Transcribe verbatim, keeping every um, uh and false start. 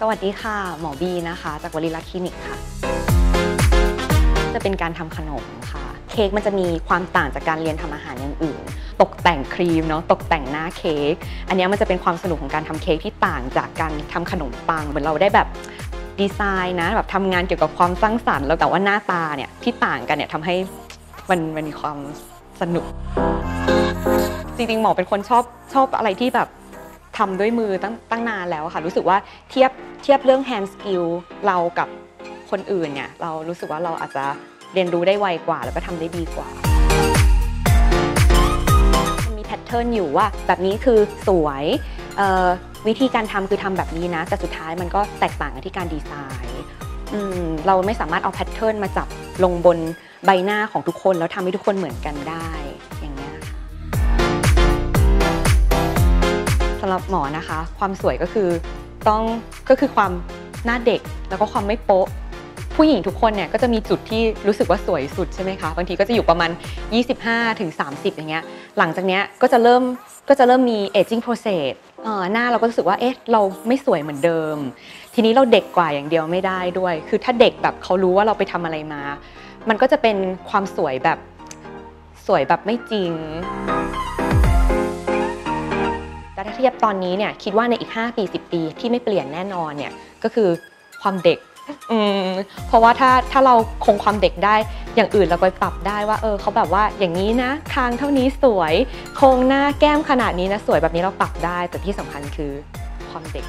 สวัสดีค่ะหมอบีนะคะจากวลิลักษณ์คลินิกค่ะจะเป็นการทำขนมค่ะเค้กมันจะมีความต่างจากการเรียนทำอาหารอย่างอื่นตกแต่งครีมเนาะตกแต่งหน้าเค้กอันนี้มันจะเป็นความสนุกของการทำเค้กที่ต่างจากการทำขนมปังเหมือนเราได้แบบดีไซน์นะแบบทำงานเกี่ยวกับความสร้างสรรค์แล้วแต่ว่าหน้าตาเนี่ยที่ต่างกันเนี่ยทำให้มันมันมีความสนุกจริงๆหมอเป็นคนชอบชอบอะไรที่แบบทำด้วยมือตั้งตั้งนานแล้วค่ะรู้สึกว่าเทียบเทียบเรื่อง hand skill เรากับคนอื่นเนี่ยเรารู้สึกว่าเราอาจจะเรียนรู้ได้ไวกว่าแล้วก็ทำได้ดีกว่ามีแพทเทิร์นอยู่ว่าแบบนี้คือสวยวิธีการทำคือทำแบบนี้นะแต่สุดท้ายมันก็แตกต่างกันที่การดีไซน์เราไม่สามารถเอาแพทเทิร์นมาจับลงบนใบหน้าของทุกคนแล้วทำให้ทุกคนเหมือนกันได้อย่างเงี้ยสำหรับหมอนะคะความสวยก็คือต้องก็คือความหน้าเด็กแล้วก็ความไม่โป๊ะผู้หญิงทุกคนเนี่ยก็จะมีจุดที่รู้สึกว่าสวยสุดใช่ไหมคะบางทีก็จะอยู่ประมาณ ยี่สิบห้าถึงสามสิบ อย่างเงี้ยหลังจากเนี้ยก็จะเริ่มก็จะเริ่มมี aging process หน้าเราก็รู้สึกว่าเอ๊ะเราไม่สวยเหมือนเดิมทีนี้เราเด็กกว่าอย่างเดียวไม่ได้ด้วยคือถ้าเด็กแบบเขารู้ว่าเราไปทำอะไรมามันก็จะเป็นความสวยแบบสวยแบบไม่จริงแต่ถ้าเทียบตอนนี้เนี่ยคิดว่าในอีกห้าปีสิบปีที่ไม่เปลี่ยนแน่นอนเนี่ยก็คือความเด็กเพราะว่าถ้าถ้าเราคงความเด็กได้อย่างอื่นเราก็ปรับได้ว่าเออเขาแบบว่าอย่างนี้นะคางเท่านี้สวยโครงหน้าแก้มขนาดนี้นะสวยแบบนี้เราปรับได้แต่ที่สำคัญคือความเด็ก